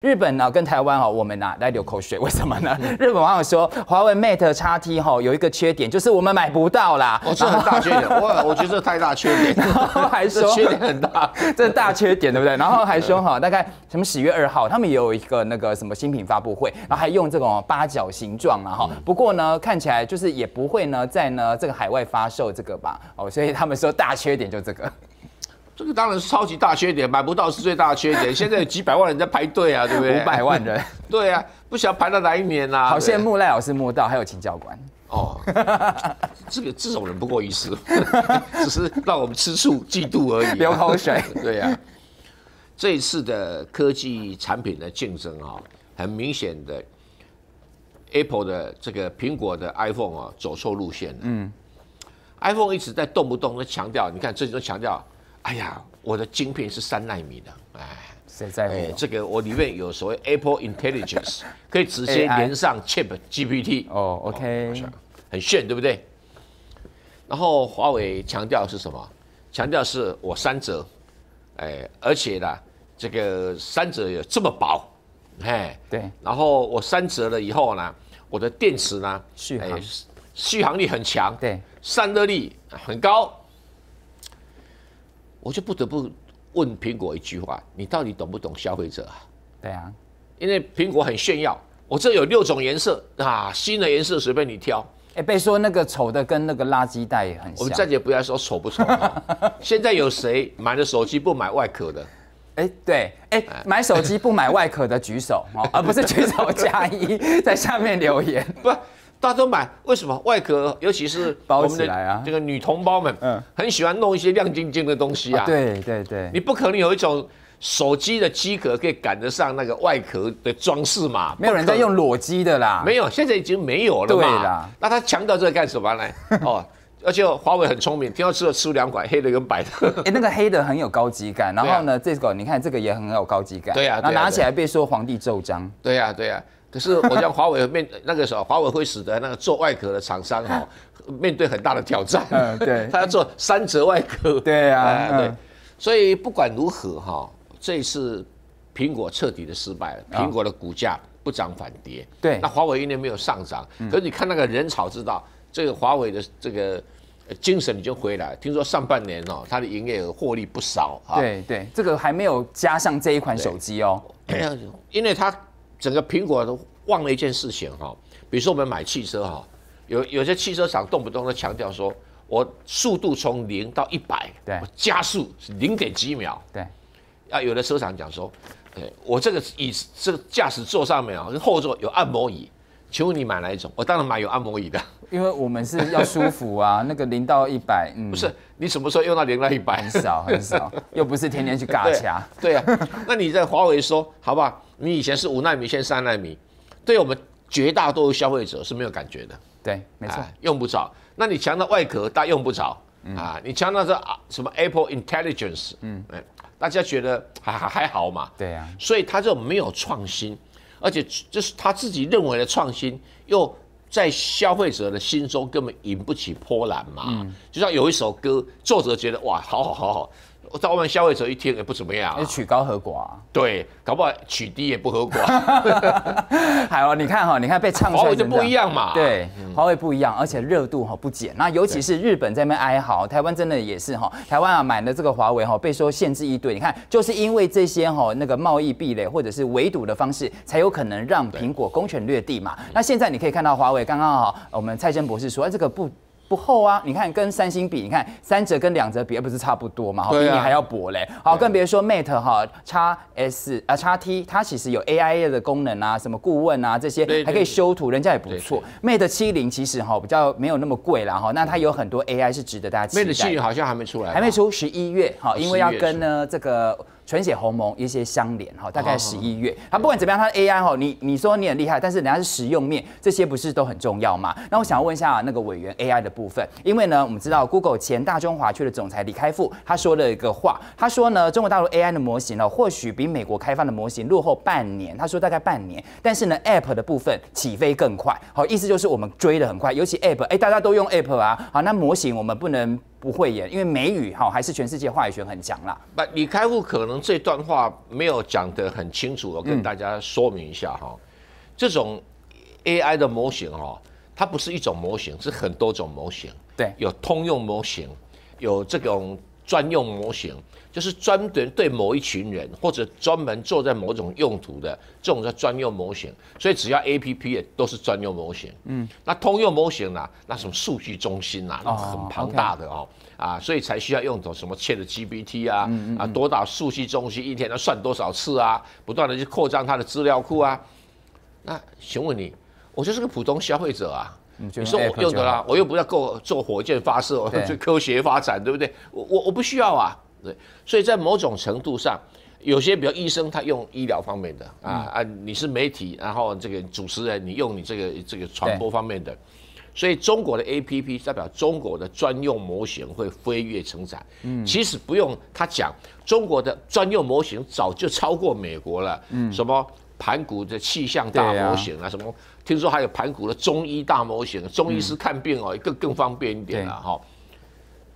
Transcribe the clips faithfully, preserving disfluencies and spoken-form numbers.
日本呢、啊、跟台湾哦，我们呢、啊、来流口水，为什么呢？嗯、日本网友说，华为 Mate X T 哈、哦、有一个缺点，就是我们买不到啦。哦，这很大缺点，我我觉得这太大缺点。然后还说缺点很大，这大缺点对不对？然后还说哈、哦，大概什么十月二号，他们也有一个那个什么新品发布会，然后还用这种八角形状啊哈。嗯、不过呢，看起来就是也不会呢在呢这个海外发售这个吧哦，所以他们说大缺点就这个。 这个当然是超级大缺点，买不到是最大的缺点。现在有几百万人在排队啊，对不对？五百万人，对啊，不晓得排到哪一年啊。好羡慕赖老师摸到，还有秦教官。哦，这个这种人不过一世，只是让我们吃醋、嫉妒而已、啊，流口水。对啊，这一次的科技产品的竞争啊、哦，很明显的 ，Apple 的这个苹果的 iPhone 啊、哦，走错路线了。嗯 ，iPhone 一直在动不动的强调，你看最近都强调。 哎呀，我的晶片是三奈米的，哎，谁在乎、哎？这个我里面有所谓 Apple Intelligence， 可以直接连上 Chat G P T。哦 ，OK， 很炫，对不对？然后华为强调是什么？强调是我三折，哎，而且呢，这个三折有这么薄，哎，对。然后我三折了以后呢，我的电池呢，续航、哎、续航力很强，对，散热力很高。 我就不得不问苹果一句话：你到底懂不懂消费者啊？对啊，因为苹果很炫耀，我这有六种颜色啊，新的颜色随便你挑。哎、欸，被说那个丑的跟那个垃圾袋也很像。我们暂且不要说丑不丑、哦，现在有谁买了手机不买外壳的？哎、欸，对，哎、欸，买手机不买外壳的举手哦，而不是举手加一，在下面留言。不。 大家都买，为什么外壳，尤其是我们的这个女同胞们，嗯，很喜欢弄一些亮晶晶的东西啊。对对对，你不可能有一种手机的机壳可以赶得上那个外壳的装饰嘛？没有人在用裸机的啦，没有，现在已经没有了嘛。对啦，那他强调这个干什么呢？哦。 而且华为很聪明，听到吃了吃两款，黑的跟白的。哎、欸，那个黑的很有高级感，然后呢，啊、这个你看这个也很有高级感。对呀、啊，然后拿起来被说皇帝奏章。对呀、啊，对呀、啊。可是我像华为面那个时候，华为会使得那个做外壳的厂商哈、哦，面对很大的挑战。嗯，对。他要做三折外壳。对啊，啊对。嗯、所以不管如何哈、哦，这一次苹果彻底的失败了，苹果的股价不涨反跌。对、哦。那华为因为没有上涨，可是你看那个人潮知道。 这个华为的这个精神已经回来，听说上半年哦，它的营业额获利不少啊。对对，这个还没有加上这一款手机哦，因为它整个苹果都忘了一件事情哈、哦，比如说我们买汽车哈、哦，有有些汽车厂动不动都强调说，我速度从零到一百，对，加速零点几秒，对。啊，有的车厂讲说，哎，我这个椅这个驾驶座上面啊、哦，跟后座有按摩椅。 请问你买哪一种？我当然买有按摩椅的，因为我们是要舒服啊。那个零到一百，嗯，不是你什么时候用到零到一百？很少很少，又不是天天去尬掐。对啊，那你在华为说好不好？你以前是五奈米，现在三奈米，对我们绝大多数消费者是没有感觉的。对，没错、啊，用不着。那你强调外壳，大家用不着、嗯、啊。你强调这什么 Apple Intelligence， 嗯，哎，大家觉得还还好嘛？对啊，所以他就没有创新。 而且就是他自己认为的创新，又在消费者的心中根本引不起波澜嘛。嗯、就像有一首歌，作者觉得哇，好好好好，我到外面消费者一听也不怎么样、啊，曲高和寡、啊。对，搞不好曲低也不和寡。好，你看哈、哦，你看被唱衰，华为就不一样嘛。对，华为不一样，而且热度哈不减。那尤其是日本在那边哀嚎，台湾真的也是哈，台湾啊买了这个华为哈被说限制一堆。你看，就是因为这些哈那个贸易壁垒或者是围堵的方式，才有可能让苹果攻权略地嘛。那现在你可以看到华为刚刚好，我们蔡真博士说、啊、这个不。 不厚啊！你看跟三星比，你看三折跟两折比，不是差不多嘛？好，比你还要薄嘞。好，更别说 Mate 哈、X S 啊、X T， 它其实有 A I 的功能啊，什么顾问啊这些，还可以修图，人家也不错。Mate 七十其实哈比较没有那么贵啦哈，那它有很多 A I 是值得大家期待。Mate 七十好像还没出来，还没出，十一月哈，因为要跟呢这个。 纯血鸿蒙一些相连哈，大概十一月。它、哦、不管怎么样，它的 A I 哈，你你说你很厉害，但是人家是实用面，这些不是都很重要嘛？那我想问一下那个委员 A I 的部分，因为呢，我们知道 Google 前大中华区的总裁李开复他说了一个话，他说呢，中国大陆 A I 的模型呢，或许比美国开放的模型落后半年，他说大概半年，但是呢 ，App 的部分起飞更快。好，意思就是我们追得很快，尤其 App， 哎、欸，大家都用 App 啊，好，那模型我们不能。不会演，因为美语哈还是全世界话语权很强啦。不，李开复可能这段话没有讲得很清楚，我跟大家说明一下哈。嗯、这种 A I 的模型哈，它不是一种模型，是很多种模型。对，有通用模型，有这种专用模型，就是专门对某一群人或者专门做在某种用途的这种叫专用模型。所以只要 A P P 也都是专用模型。嗯，那通用模型呢、啊？那什么数据中心啊，那很庞大的哦。哦 okay 啊，所以才需要用到什么 Chat G P T 啊，嗯嗯啊，多大数据中心一天要算多少次啊，不断的去扩张它的资料库啊。那请问你，我就是个普通消费者啊，你, 你说我用的啦，我又不要够做火箭发射，我去科学发展，对不对？我我我不需要啊，对。所以在某种程度上，有些比如医生他用医疗方面的啊、嗯、啊，你是媒体，然后这个主持人你用你这个这个传播方面的。 所以中国的 A P P 代表中国的专用模型会飞跃成长。嗯，其实不用他讲，中国的专用模型早就超过美国了。嗯，什么盘古的气象大模型啊，什么听说还有盘古的中医大模型，中医师看病哦，更更方便一点了哈。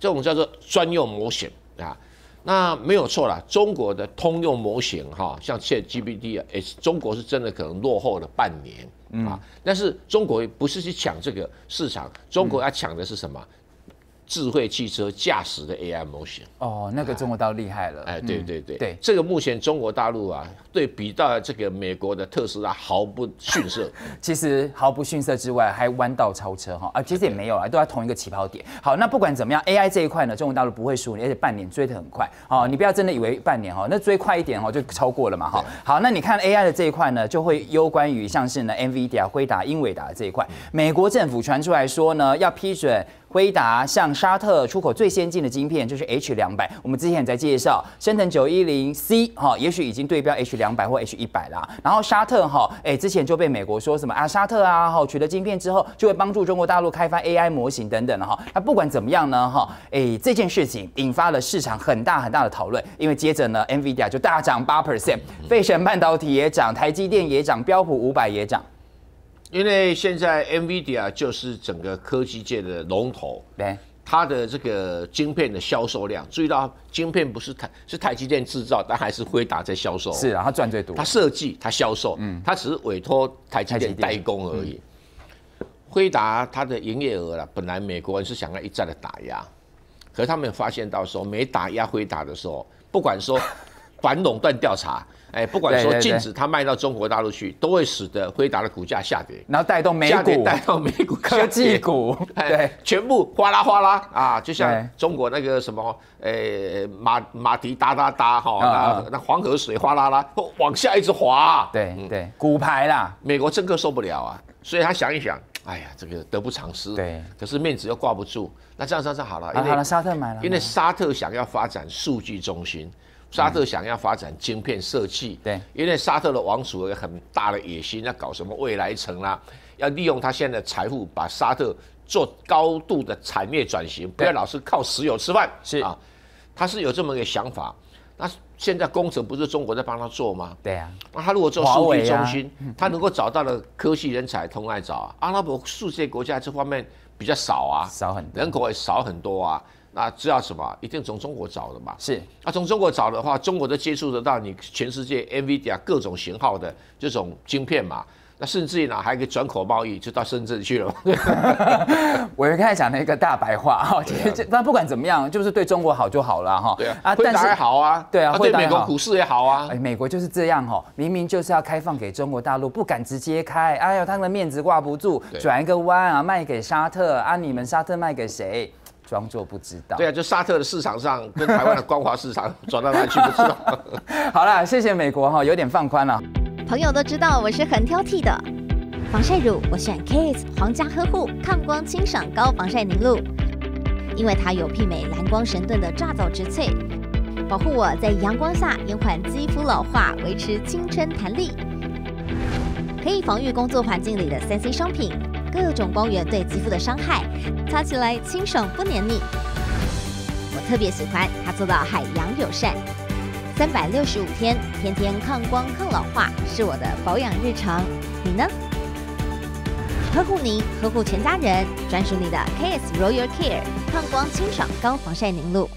这种叫做专用模型啊，那没有错了。中国的通用模型哈，像 Chat G P T 啊，中国是真的可能落后了半年。 嗯、啊，但是中国不是去抢这个市场，中国要抢的是什么？嗯、智慧汽车驾驶的 A I 模型。哦，那个中国倒厉害了。哎、啊，对对对，嗯、对这个目前中国大陆啊，对比到这个美国的特斯拉毫不逊色。其实毫不逊色之外，还弯道超车哈啊，其实也没有啊，都在同一个起跑点。好，那不管怎么样 ，A I 这一块呢，中国大陆不会输你，而且半年追得很快啊、哦，你不要真的以为半年哈、哦，那追快一点哈、哦、就超过了嘛哈。哦、好，那你看 A I 的这一块呢，就会攸关于像是呢 N V I D I A 辉达、英伟达这一块，美国政府传出来说呢，要批准辉达向沙特出口最先进的晶片，就是 H 两百。我们之前也在介绍，升腾 九一零 C 哈，也许已经对标 H 两百 或 H 一百 啦。然后沙特哈，哎、欸，之前就被美国说什么啊，沙特啊哈，取得晶片之后，就会帮助中国大陆开发 A I 模型等等哈。那不管怎么样呢哈，哎、欸，这件事情引发了市场很大很大的讨论，因为接着呢 ，NVIDIA 就大涨 百分之八， 费城半导体也涨，台积电也涨，标普五百也涨。 因为现在 NVIDIA 就是整个科技界的龙头，对，它的这个晶片的销售量，注意到晶片不是台是台积电制造，但还是辉达在销售，是啊，它赚最多，它设计，它销售，嗯，它只是委托台积电代工而已。辉达它的营业额啦，本来美国人是想要一再的打压，可是他们发现到说，没打压辉达的时候，不管说反垄断调查。 哎，不管说禁止它卖到中国大陆去，都会使得辉达的股价下跌，然后带动美股，带动美股科技股，对，全部哗啦哗啦啊！就像中国那个什么，呃，马马迪哒哒哒哈，那那黄河水哗啦啦往下一直滑，对对，骨牌啦，美国政客受不了啊，所以他想一想，哎呀，这个得不偿失，对，可是面子又挂不住，那这样这样好了，好了，沙特买了，因为沙特想要发展数据中心。 沙特想要发展晶片设计，对，因为沙特的王储有很大的野心，要搞什么未来城啦、啊，要利用他现在的财富，把沙特做高度的产业转型，不要老是靠石油吃饭。是啊，他是有这么一个想法。那现在工程不是中国在帮他做吗？对啊，那他如果做数据中心，啊、他能够找到的科技人才通来找啊。阿拉伯世界国家这方面比较少啊，少很多，人口也少很多啊。 那知道什么？一定从中国找的嘛。是。那从中国找的话，中国都接触得到你全世界 NVIDIA 各种型号的这种晶片嘛。那甚至于呢，还可以转口贸易，就到深圳去了。我一开始讲了一个大白话哈，那不管怎么样，就是对中国好就好了哈。对啊，辉达也好啊，对啊，对美国股市也好啊。哎，美国就是这样哈，明明就是要开放给中国大陆，不敢直接开，哎呦，他的面子挂不住，转一个弯啊，卖给沙特啊，你们沙特卖给谁？ 装作不知道，对啊，就沙特的市场上跟台湾的光华市场转到哪去不知道。好啦，谢谢美国哈，有点放宽了。朋友都知道我是很挑剔的，防晒乳我选 K S 皇家呵护抗光清爽高防晒凝露，因为它有媲美蓝光神盾的抓藻植萃，保护我在阳光下延缓肌肤老化，维持青春弹力，可以防御工作环境里的三 C 商品。 各种光源对肌肤的伤害，擦起来清爽不黏腻。我特别喜欢它做到海洋友善，三百六十五天，天天抗光抗老化，是我的保养日常。你呢？呵护您，呵护全家人，专属你的 K S Royal Care，抗光清爽高防晒凝露。